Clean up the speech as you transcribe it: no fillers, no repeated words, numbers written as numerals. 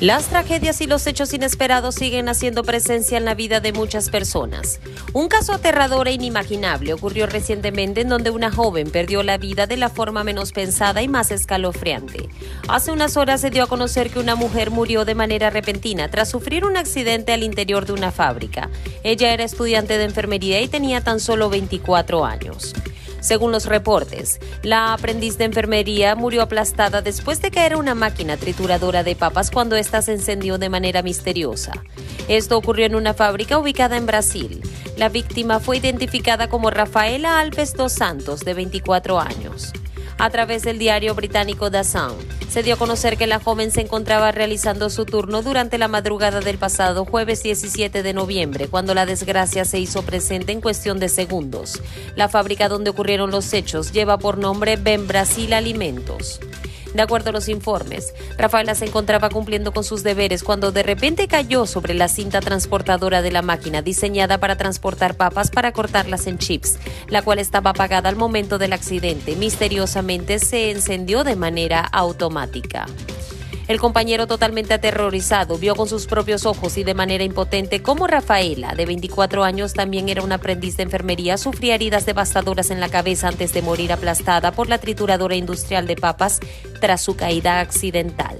Las tragedias y los hechos inesperados siguen haciendo presencia en la vida de muchas personas. Un caso aterrador e inimaginable ocurrió recientemente en donde una joven perdió la vida de la forma menos pensada y más escalofriante. Hace unas horas se dio a conocer que una mujer murió de manera repentina tras sufrir un accidente al interior de una fábrica. Ella era estudiante de enfermería y tenía tan solo 24 años. Según los reportes, la aprendiz de enfermería murió aplastada después de caer una máquina trituradora de papas cuando ésta se encendió de manera misteriosa. Esto ocurrió en una fábrica ubicada en Brasil. La víctima fue identificada como Rafaela Alves dos Santos, de 24 años. A través del diario británico The Sun, se dio a conocer que la joven se encontraba realizando su turno durante la madrugada del pasado jueves 17 de noviembre, cuando la desgracia se hizo presente en cuestión de segundos. La fábrica donde ocurrieron los hechos lleva por nombre Bem Brasil Alimentos. De acuerdo a los informes, Rafaela se encontraba cumpliendo con sus deberes cuando de repente cayó sobre la cinta transportadora de la máquina diseñada para transportar papas para cortarlas en chips, la cual estaba apagada al momento del accidente. Misteriosamente se encendió de manera automática. El compañero, totalmente aterrorizado, vio con sus propios ojos y de manera impotente cómo Rafaela, de 24 años, también era una aprendiz de enfermería, sufría heridas devastadoras en la cabeza antes de morir aplastada por la trituradora industrial de papas tras su caída accidental.